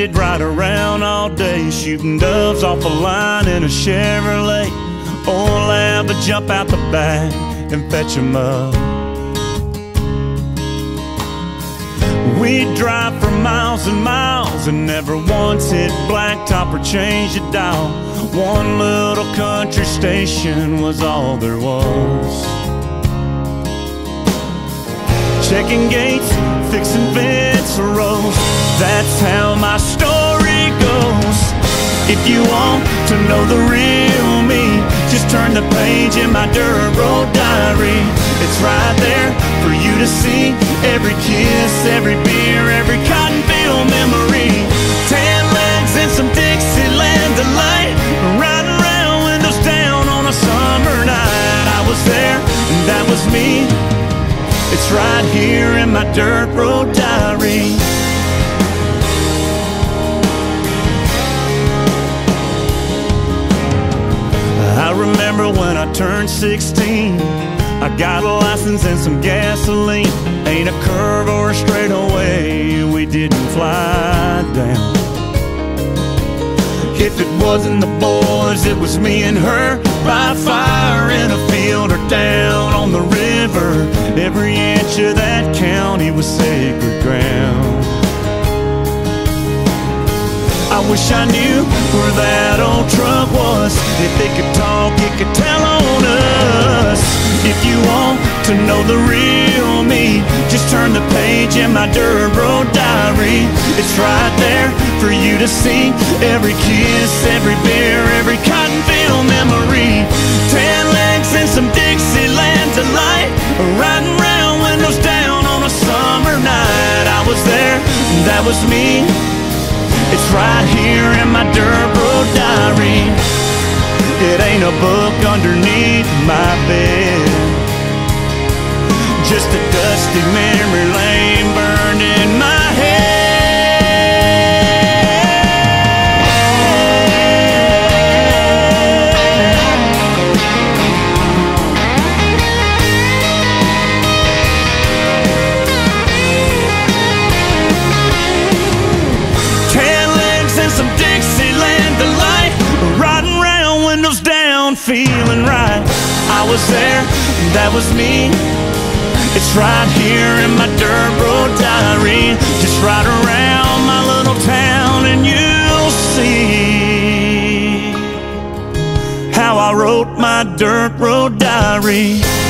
kidded right around all day, shooting doves off a line in a Chevrolet. Old lab would jump out the back and fetch 'em up. We'd drive for miles and miles and never once hit blacktop or change a dial. One little country station was all there was. Checking gates, fixing vents or roads, that's how my story goes. If you want to know the real me, just turn the page in my dirt road diary. It's right there for you to see. Every kiss, every beer, every cotton field memory. Tan legs and some Dixieland delight, riding around windows down on a summer night. I was there, and that was me. It's right here in my dirt road diary. I remember when I turned 16, I got a license and some gasoline. Ain't a curve or a straightaway we didn't fly down. If it wasn't the boys, it was me and her, by fire in a field or down on the river. Every inch of that county was sacred ground. I wish I knew where that old truck was. If it could talk, it could tell on us. If you want to know the real me, just turn the page in my dirt road diary. It's right there for you to see. Every kiss, every beer, every cotton field memory. Tan legs and some Dixieland delight, riding round windows down on a summer night. I was there, that was me. It's right here in my dirt road diary. It ain't a book underneath my bed, just a dusty memory lane burned in my head. Feeling right, I was there, that was me. It's right here in my dirt road diary. Just ride around my little town and you'll see how I wrote my dirt road diary.